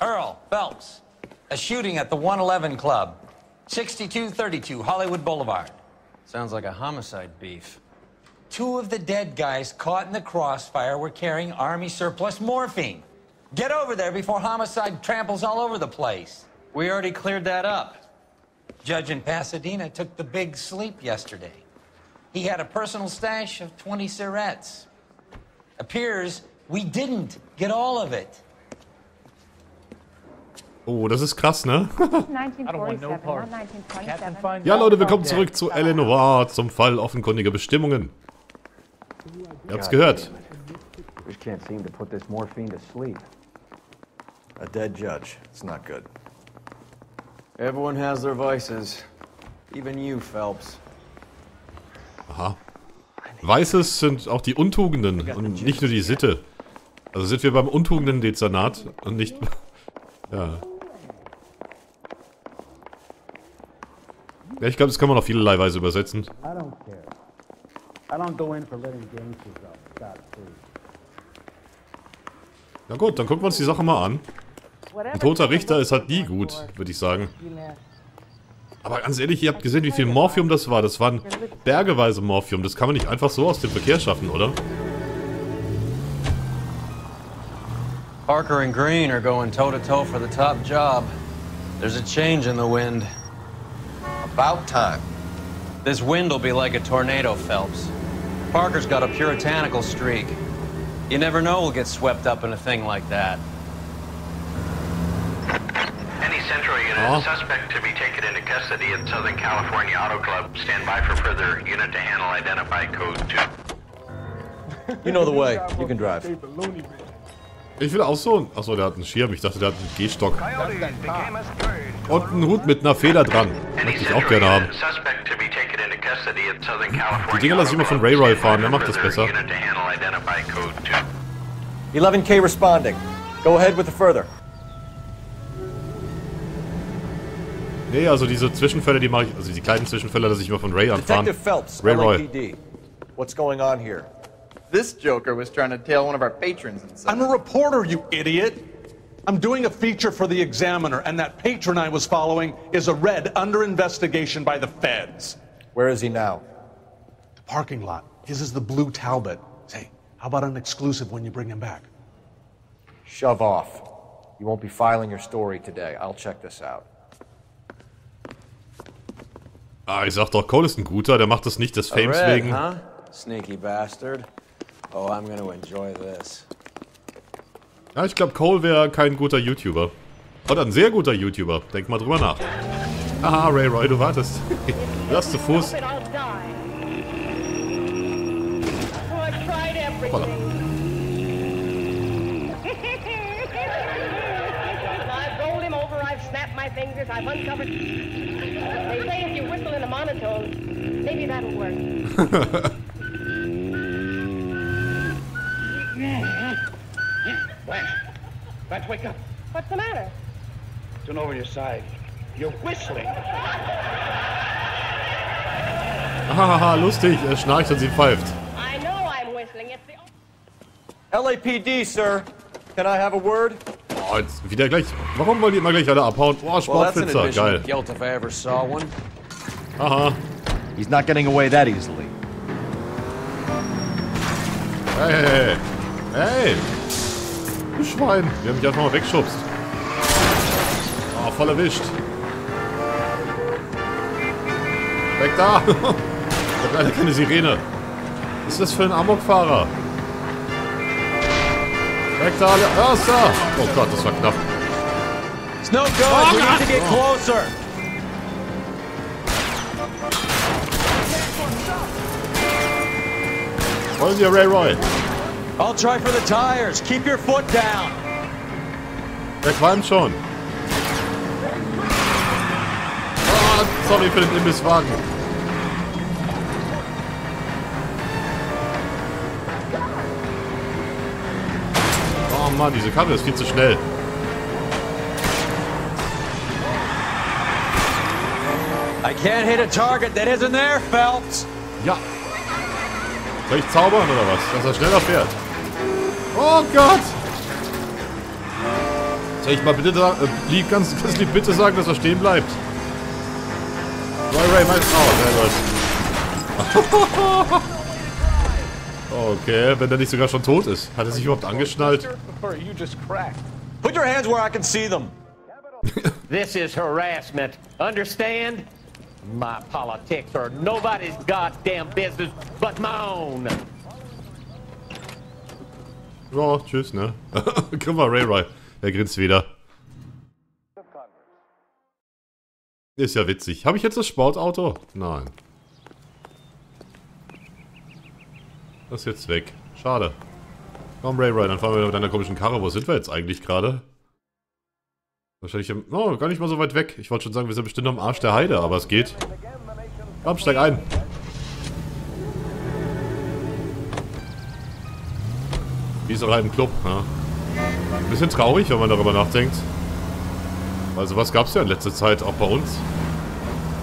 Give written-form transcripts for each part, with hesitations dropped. Earl Phelps, a shooting at the 111 Club, 6232 Hollywood Boulevard. Sounds like a homicide beef. Two of the dead guys caught in the crossfire were carrying Army surplus morphine. Get over there before homicide tramples all over the place. We already cleared that up. Judge in Pasadena took the big sleep yesterday. He had a personal stash of 20 cigarettes. Appears we didn't get all of it. Oh, das ist krass, ne? Ja, Leute, willkommen zurück zu L.A. Noire, zum Fall offenkundiger Bestimmungen. Ihr habt's gehört. A dead judge. It's not good. Everyone has their vices. Even you, Phelps. Aha. Vices sind auch die Untugenden und nicht nur die Sitte. Also sind wir beim Untugenden-Dezernat und nicht... ja. Ja, ich glaube, das kann man auf vielerlei Weise übersetzen. Na gut, dann gucken wir uns die Sache mal an. Ein toter Richter ist halt nie gut, würde ich sagen. Aber ganz ehrlich, ihr habt gesehen, wie viel Morphium das war. Das waren bergeweise Morphium. Das kann man nicht einfach so aus dem Verkehr schaffen, oder? Parker and Green are going toe-to-toe for the top job. There's a change in the wind. About time. This wind will be like a tornado, Phelps. Parker's got a puritanical streak. You never know we'll get swept up in a thing like that. Central Unit, suspect to be taken into custody at Southern California Auto Club. Stand by for further unit to handle identify code 2. You know the way. You can drive. Ich will auch so... Achso, der hat einen Schirm. Ich dachte, der hat einen Gehstock. Und einen Hut mit einer Feder dran. Möchte ich auch gerne haben. Die Dinger lasse ich immer von Ray-Roy fahren. Der macht das besser. 11K responding. Go ahead with the further. Nee, also diese Zwischenfälle, die mache ich, also die kleinen Zwischenfälle, dass ich immer von Ray anfahren. Ray-Roy. What's going on here? This joker was trying to tail one of our patrons inside. I'm a reporter, you idiot. I'm doing a feature for the Examiner, and that patron I was following is a red under investigation by the feds. Where is he now? The parking lot. His is the blue Talbot. Say, how about an exclusive when you bring him back? Shove off. You won't be filing your story today. I'll check this out. Ah, ich sag doch, Cole ist ein guter, der macht das nicht des Fames wegen. Sneaky bastard. Oh, I'm gonna enjoy this. Ja, ich glaube, Cole wäre kein guter YouTuber. Oder ein sehr guter YouTuber. Denk mal drüber nach. Aha, Ray-Roy, du wartest. Lass zu Fuß. Voila. Hahaha, lustig, er schnarcht und sie pfeift. LAPD, Sir. Can I have a word? Oh, jetzt wieder gleich. Warum wollen die immer gleich alle abhauen? Oh, Sportpizza, geil. Aha. He's not getting away that easily. Hey, hey, du Schwein. Wir haben mich einfach mal weggeschubst. Oh, voll erwischt. Weg da. Ich hab leider keine Sirene. Was ist das für ein Amokfahrer? Weg da, da. Oh Gott, das war knapp. Snow goes, we need to get closer. Wollen Sie, Ray-Roy? I'll try for the tires. Keep your foot down. Der qualmt schon. Oh, sorry für den Imbisswagen. Oh Mann, diese Karte ist viel zu schnell. I can't hit a target that isn't there, Phelps. Ja. Soll ich zaubern oder was? Dass er schneller fährt. Oh Gott! Soll ich mal bitte sagen, ganz lieb bitte sagen, dass er stehen bleibt. Ray-Roy, mein Frau, sehr gut. Okay, wenn er nicht sogar schon tot ist. Hat er sich überhaupt angeschnallt? Put your hands where I can see them. This is harassment. Understand? My politics are nobody's goddamn business but my own. Ja, tschüss, ne? Guck mal, Ray-Roy. Er grinst wieder. Ist ja witzig. Habe ich jetzt das Sportauto? Nein. Das ist jetzt weg. Schade. Komm, Ray-Roy, dann fahren wir mit deiner komischen Karre. Wo sind wir jetzt eigentlich gerade? Wahrscheinlich im... Oh, gar nicht mal so weit weg. Ich wollte schon sagen, wir sind bestimmt am Arsch der Heide, aber es geht. Komm, steig ein. Wie ist auch halt ein Club, ja. Ein bisschen traurig, wenn man darüber nachdenkt. Also was gab es ja in letzter Zeit auch bei uns.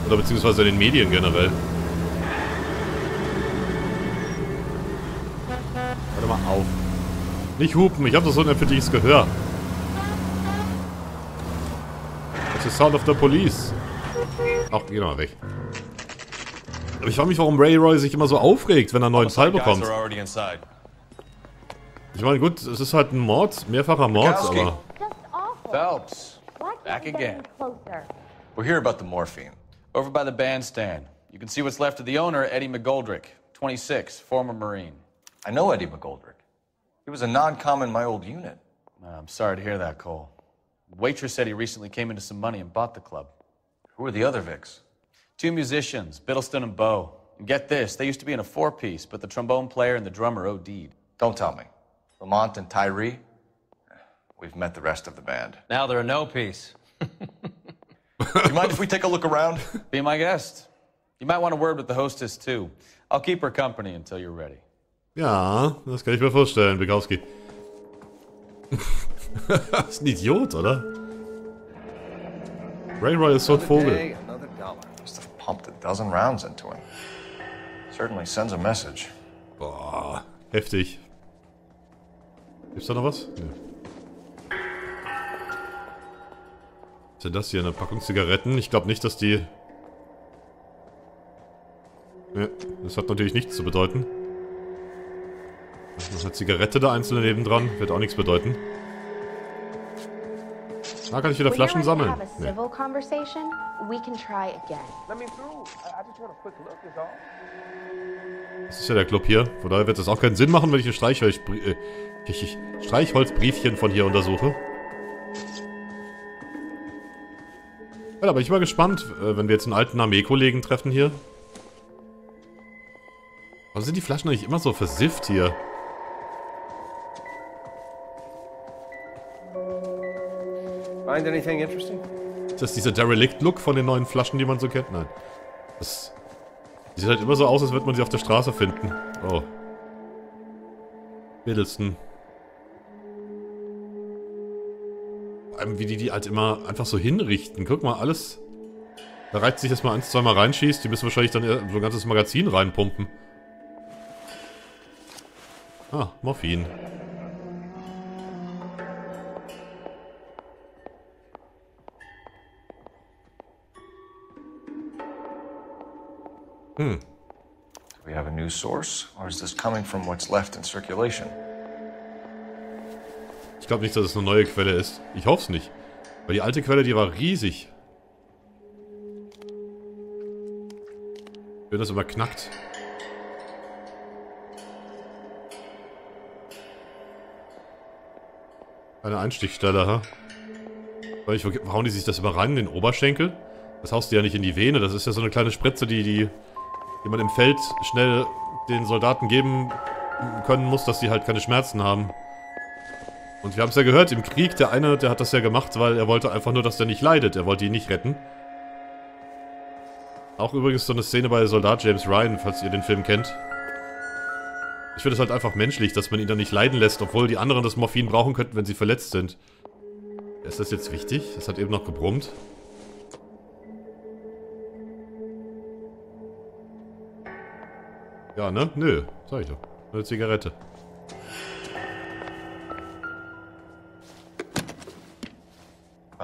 Oder beziehungsweise in den Medien generell. Warte mal auf. Nicht hupen, ich habe doch so ein empfindliches Gehör. Das ist Sound of the Police. Ach, geh doch mal weg. Aber ich frage mich, warum Ray-Roy sich immer so aufregt, wenn er einen neuen Teil bekommt. Ich meine, gut, es ist halt ein Mord, mehrfacher Mord, aber... Phelps, back again. We're here about the morphine. Over by the bandstand. You can see what's left of the owner, Eddie McGoldrick, 26, former Marine. I know Eddie McGoldrick. He was a non-com in my old unit. I'm sorry to hear that, Cole. The waitress said he recently came into some money and bought the club. Who are the other Vics? Two musicians, Biddleston and Bo. And get this, they used to be in a four-piece, but the trombone player and the drummer OD'd. Don't tell me. Lamont and Tyree, we've met the rest of the band. Now they're a no-piece. Do you mind if we take a look around? Be my guest. You might want a word with the hostess, too. I'll keep her company until you're ready. Ja, das kann ich mir vorstellen, Bikowski. Das ist ein Idiot, oder? Ray-Roy ist so ein Vogel. Must have pumped a dozen rounds into him. Certainly sends a message. Boah, heftig. Gibt's da noch was? Nee. Was ist denn das hier? Eine Packung Zigaretten? Ich glaube nicht, dass die... Ja, das hat natürlich nichts zu bedeuten. Das ist eine Zigarette da einzeln nebendran. Wird auch nichts bedeuten. Da kann ich wieder Flaschen sammeln. Nee. Das ist ja der Club hier. Von daher wird das auch keinen Sinn machen, wenn ich ein Streichholzbriefchen von hier untersuche. Ja, da bin ich mal gespannt, wenn wir jetzt einen alten Armeekollegen treffen hier. Warum sind die Flaschen eigentlich immer so versifft hier? Find anything interesting? Ist das dieser Derelict-Look von den neuen Flaschen, die man so kennt? Nein. Das sieht halt immer so aus, als würde man sie auf der Straße finden. Oh. Biddleston. Wie die halt immer einfach so hinrichten. Guck mal, alles. Da reizt sich erstmal 1-2 Mal reinschießt. Die müssen wahrscheinlich dann so ein ganzes Magazin reinpumpen. Ah, Morphin. Hmm. Do we have a new source, or is this coming from what's left in circulation? Ich glaube nicht, dass es eine neue Quelle ist. Ich hoffe es nicht. Weil die alte Quelle, die war riesig. Wenn das immer knackt. Eine Einstichstelle, ha? Hauen die sich das immer rein in den Oberschenkel? Das haust du ja nicht in die Vene. Das ist ja so eine kleine Spritze, die man im Feld schnell den Soldaten geben können muss, dass sie halt keine Schmerzen haben. Und wir haben es ja gehört, im Krieg, der eine, der hat das ja gemacht, weil er wollte einfach nur, dass der nicht leidet. Er wollte ihn nicht retten. Auch übrigens so eine Szene bei Soldat James Ryan, falls ihr den Film kennt. Ich finde es halt einfach menschlich, dass man ihn dann nicht leiden lässt, obwohl die anderen das Morphin brauchen könnten, wenn sie verletzt sind. Ist das jetzt wichtig? Das hat eben noch gebrummt. Ja, ne? Nö. Sag ich doch. Eine Zigarette.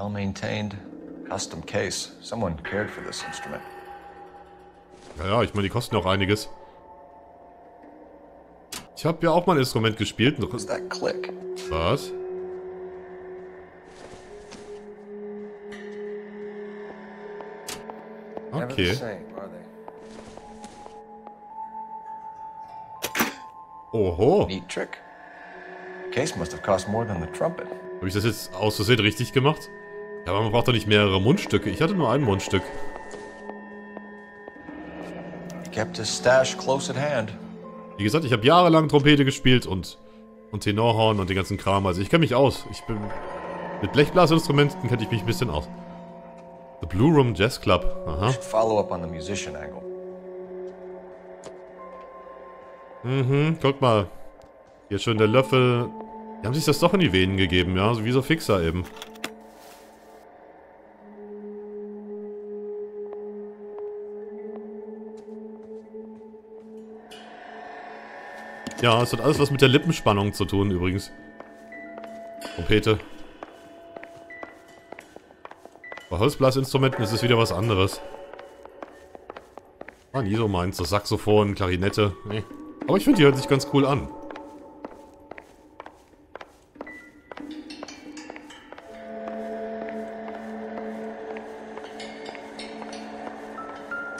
Well-maintained, custom case. Someone cared for this instrument. Naja, ich meine, die kosten auch einiges. Ich habe ja auch mal ein Instrument gespielt. Was? Okay. Oho. Habe ich das jetzt aus Versehen richtig gemacht? Ja, aber man braucht doch nicht mehrere Mundstücke. Ich hatte nur ein Mundstück. Wie gesagt, ich habe jahrelang Trompete gespielt und Tenorhorn und den ganzen Kram. Also ich kenne mich aus. Ich bin mit Blechblasinstrumenten kenne ich mich ein bisschen aus. The Blue Room Jazz Club. Aha. Mhm, guck mal. Hier schön der Löffel. Die haben sich das doch in die Venen gegeben, ja? So wie so Fixer eben. Ja, es hat alles was mit der Lippenspannung zu tun übrigens. Trompete. Bei Holzblasinstrumenten ist es wieder was anderes. War nie so meins. So Saxophon, Klarinette. Nee. Aber ich finde, die hört sich ganz cool an.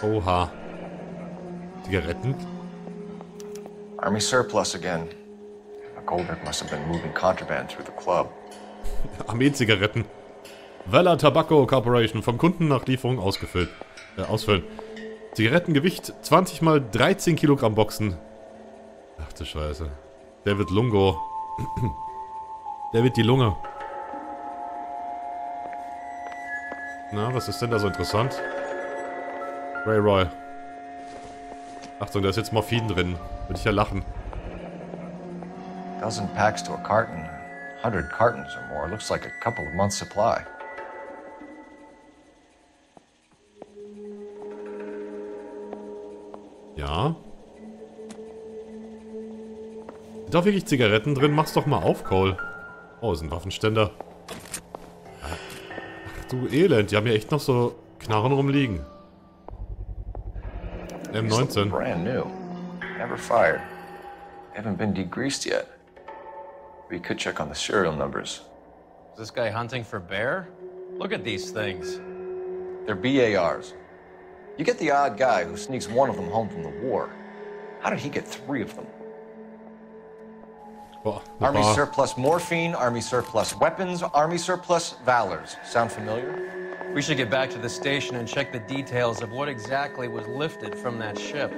Oha. Zigaretten? Army surplus again. McGoldrick must have been moving contraband through the club. Armeezigaretten. Vella Tobacco Corporation vom Kunden nach Lieferung ausgefüllt. Ausfüllen. Zigarettengewicht 20 × 13 Kilogramm Boxen. Ach du Scheiße. David Lungo. David die Lunge. Na, was ist denn da so interessant? Ray-Roy. Achtung, da ist jetzt Morphin drin. Würde ich ja lachen. 1000 packs to a carton. 100 cartons or more. Looks like a couple of months supply. Ja. Sind doch wirklich Zigaretten drin? Mach's doch mal auf, Cole. Oh, ist ein Waffenständer. Ach du Elend, die haben ja echt noch so Knarren rumliegen. M19. Brand new. Never fired. Haven't been degreased yet. We could check on the serial numbers. Is this guy hunting for bear? Look at these things. They're BARs. You get the odd guy who sneaks one of them home from the war. How did he get three of them? Well, army surplus morphine, army surplus weapons, army surplus valors. Sound familiar? We should get back to the station and check the details of what exactly was lifted from that ship.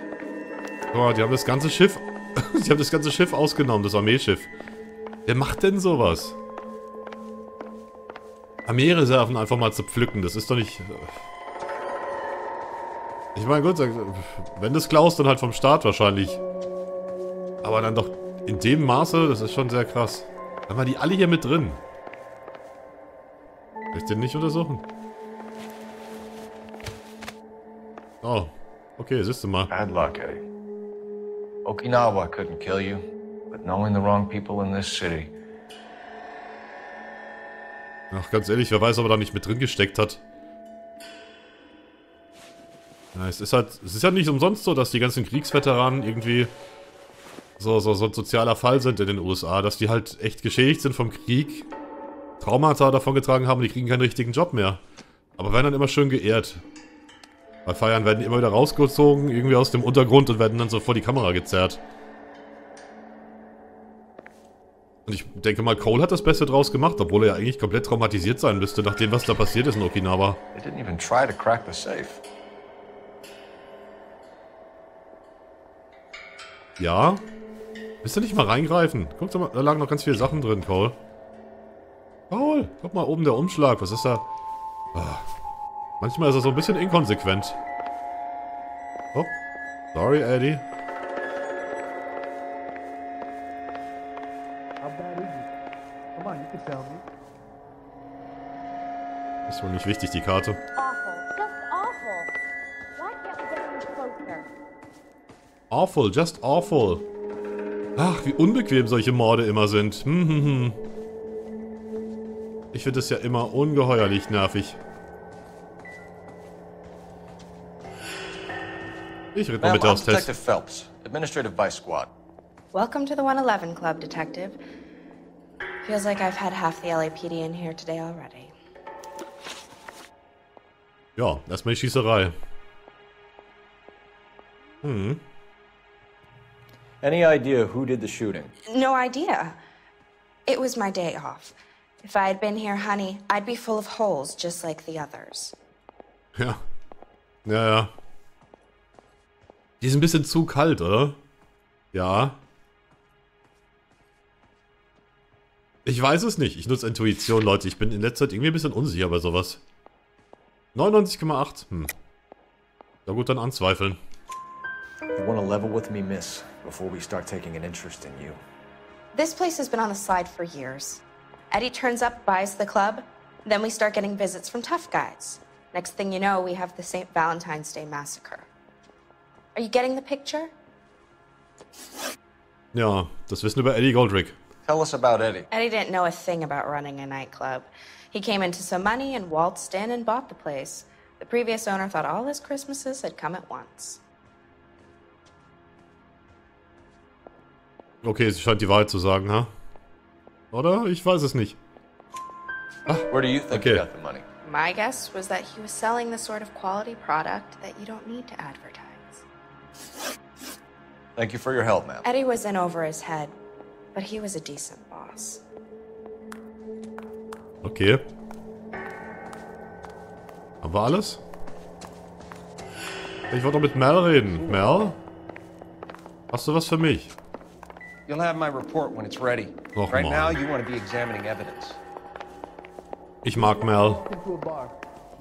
Boah, die haben das ganze Schiff. Die haben das ganze Schiff ausgenommen, das Armeeschiff. Wer macht denn sowas? Armeereserven einfach mal zu pflücken, das ist doch nicht. Ich meine, gut, wenn das klaust, dann halt vom Staat wahrscheinlich. Aber dann doch in dem Maße, das ist schon sehr krass. Haben wir die alle hier mit drin? Kann ich den nicht untersuchen? Oh, okay, siehst du mal. Bad luck, Eddie. Okinawa couldn't kill you, but knowing the wrong people in this city. Ach, ganz ehrlich, wer weiß, ob er da nicht mit drin gesteckt hat. Ja, es ist halt nicht umsonst so, dass die ganzen Kriegsveteranen irgendwie so ein sozialer Fall sind in den USA, dass die halt echt geschädigt sind vom Krieg, Traumata davongetragen haben und die kriegen keinen richtigen Job mehr. Aber werden dann immer schön geehrt. Bei Feiern werden die immer wieder rausgezogen, irgendwie aus dem Untergrund und werden dann so vor die Kamera gezerrt. Und ich denke mal, Cole hat das Beste draus gemacht, obwohl er ja eigentlich komplett traumatisiert sein müsste, nach dem, was da passiert ist in Okinawa. Ja? Willst du nicht mal reingreifen? Guck mal, da lagen noch ganz viele Sachen drin, Cole. Cole, guck mal, oben der Umschlag, was ist da? Ah. Manchmal ist er so ein bisschen inkonsequent. Oh, sorry, Eddie. Ist wohl nicht wichtig, die Karte. Awful, just awful. Ach, wie unbequem solche Morde immer sind. Ich finde das ja immer ungeheuerlich nervig. Ich rede mal mit aus Test. Detective Phelps, Administrative Vice Squad. Welcome to the 111 Club, Detective. Feels like I've had half the LAPD in here today already. Ja, erstmal die Schießerei. Hm. Any idea who did the shooting? No idea. It was my day off. If I had been here, honey, I'd be full of holes just like the others. Ja. Ja, ja. Die ist ein bisschen zu kalt, oder? Ja. Ich weiß es nicht. Ich nutze Intuition, Leute. Ich bin in letzter Zeit irgendwie ein bisschen unsicher bei sowas. 99,8. Hm. Na gut, dann anzweifeln. You want to level with me, miss, before we start taking an interest in you. This place has been on the slide for years. Eddie turns up, buys the club, then we start getting visits from tough guys. Next thing you know, we have the St. Valentine's Day massacre. Are you getting the picture? Ja, das Wissen über Eddie McGoldrick. Tell us about Eddie. Eddie didn't know a thing about running a nightclub. He came into some money and waltzed in and bought the place. The previous owner thought all his Christmases had come at once. Okay, sie scheint die Wahrheit zu sagen, ha? Oder? Ich weiß es nicht. Ah, where do you think he got the money? My guess was that he was selling the sort of quality product that you don't need to advertise. Thank you for your help, ma'am. Eddie was in over his head, but he was a decent boss. Okay. Haben wir alles? Ich wollte doch mit Mel reden. Mel? Hast du was für mich? You'll have my report when it's ready. Right now you want to be examining evidence. Ich mag Mel.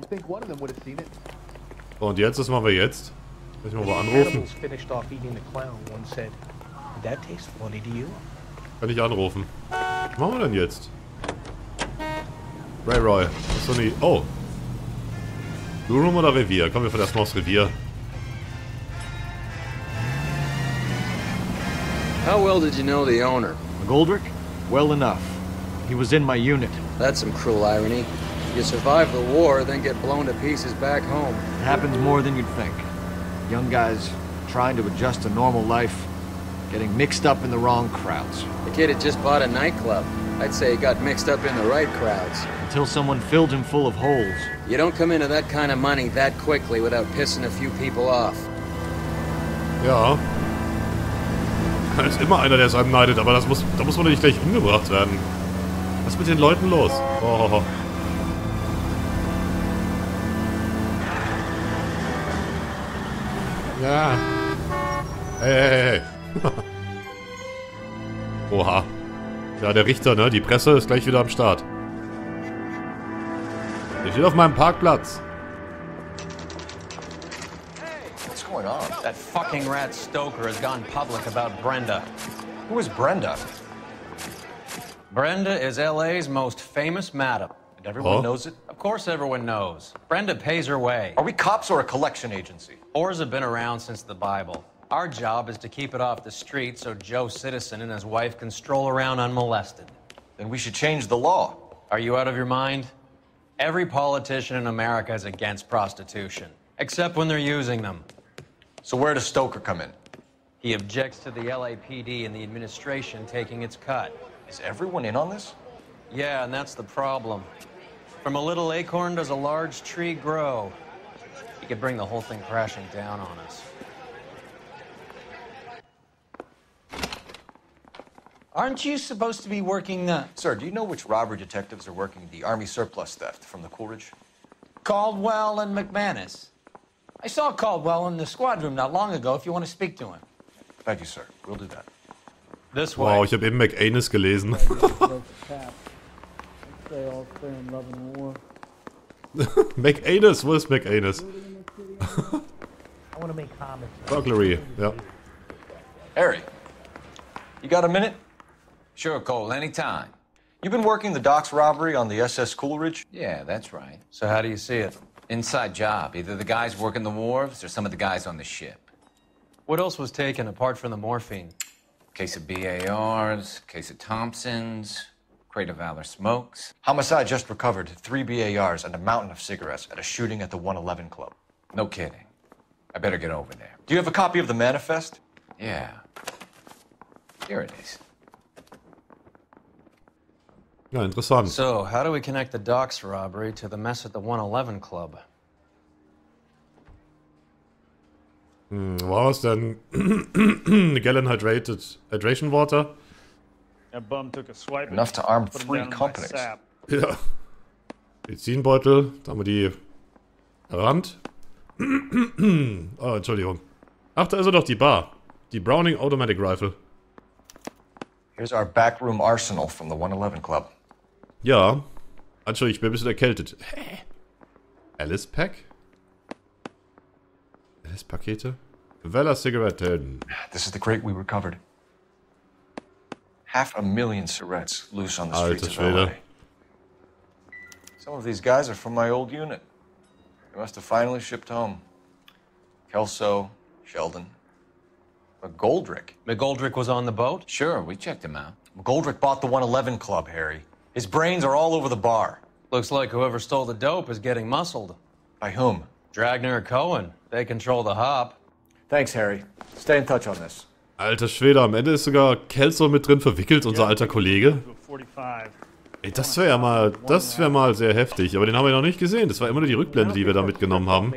So, und jetzt, was machen wir jetzt? Müssen wir mal anrufen. Kann ich anrufen. Was machen wir denn jetzt? Ray-Roy. Sonny. Oh. Blue Room oder Revier? Kommen wir von erstmal aufs Revier. How well did you know the owner? McGoldrick? Well enough. He was in my unit. That's some cruel irony. You survive the war, then get blown to pieces back home. It happens more than you'd think. Young guys trying to adjust to normal life, getting mixed up in the wrong crowds. The kid had just bought a nightclub. I'd say he got mixed up in the right crowds. Until someone filled him full of holes. You don't come into that kind of money that quickly without pissing a few people off. Yeah. Da ist immer einer, der es einem neidet, aber das muss, da muss man nicht gleich umgebracht werden. Was ist mit den Leuten los? Oh. Ja. Hey. Oha. Ja, der Richter, ne? Die Presse ist gleich wieder am Start. Der steht auf meinem Parkplatz. That fucking rat Stoker has gone public about Brenda. Who is Brenda? Brenda is LA's most famous madam. And everyone knows it. Of course everyone knows. Brenda pays her way. Are we cops or a collection agency? Whores have been around since the Bible. Our job is to keep it off the street so Joe Citizen and his wife can stroll around unmolested. Then we should change the law. Are you out of your mind? Every politician in America is against prostitution, except when they're using them. So where does Stoker come in? He objects to the LAPD and the administration taking its cut. Is everyone in on this? Yeah, and that's the problem. From a little acorn does a large tree grow. He could bring the whole thing crashing down on us. Aren't you supposed to be working the... Sir, do you know which robbery detectives are working the Army surplus theft from the Coolridge? Caldwell and McManus. I saw Caldwell in the squad room not long ago, if you want to speak to him. Thank you, sir. We'll do that. This way. Wow, ich habe eben McAnus gelesen. McAnus, wo ist McAnus? Burglary, ja. Harry, you got a minute? Sure, Cole, anytime. You've been working the docks robbery on the SS Coolridge? Yeah, that's right. So how do you see it? Inside job. Either the guys working the wharves or some of the guys on the ship. What else was taken apart from the morphine? Case of BARs, case of Thompson's, Crate of Valor Smokes. Homicide just recovered 3 BARs and a mountain of cigarettes at a shooting at the 111 Club. No kidding. I better get over there. Do you have a copy of the manifest? Yeah. Here it is. Yeah, interesting. So, how do we connect the docks robbery to the mess at the 111 Club? Wow, then a gallon hydration water. That bum took a swipe enough to arm 3 companies. Ja. Medizinbeutel, da haben wir die Rand. Oh, Entschuldigung. Ach, da ist doch die Bar. Die Browning Automatic Rifle. Here's our backroom arsenal from the 111 Club. Ja. Entschuldigung, ich bin ein bisschen erkältet. Hä? Alice Pack? Alice Pakete? Vella Zigaretten. This is the crate we recovered. 500,000 cigarettes loose on the streets of L.A. Some of these guys are from my old unit. They must have finally shipped home. Kelso, Sheldon, McGoldrick. McGoldrick was on the boat? Sure, we checked him out. McGoldrick bought the 111 Club, Harry. His brains are all over the bar. Looks like whoever stole the dope is getting muscled. By whom? Dragner or Cohen. They control the hop. Thanks, Harry. Stay in touch on this. Alter Schwede, am Ende ist sogar Kelso mit drin verwickelt, unser alter Kollege. Ey, das wäre ja mal, sehr heftig. Aber den haben wir noch nicht gesehen. Das war immer nur die Rückblende, die wir da mitgenommen haben.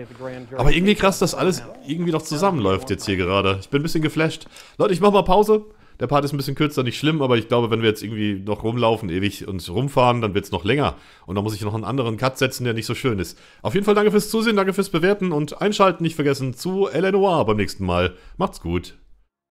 Aber irgendwie krass, dass alles irgendwie noch zusammenläuft jetzt hier gerade. Ich bin ein bisschen geflasht. Leute, ich mach mal Pause. Der Part ist ein bisschen kürzer, nicht schlimm, aber ich glaube, wenn wir jetzt irgendwie noch rumlaufen, ewig uns rumfahren, dann wird es noch länger. Und dann muss ich noch einen anderen Cut setzen, der nicht so schön ist. Auf jeden Fall danke fürs Zusehen, danke fürs Bewerten und Einschalten. Nicht vergessen zu L.A. Noire beim nächsten Mal. Macht's gut.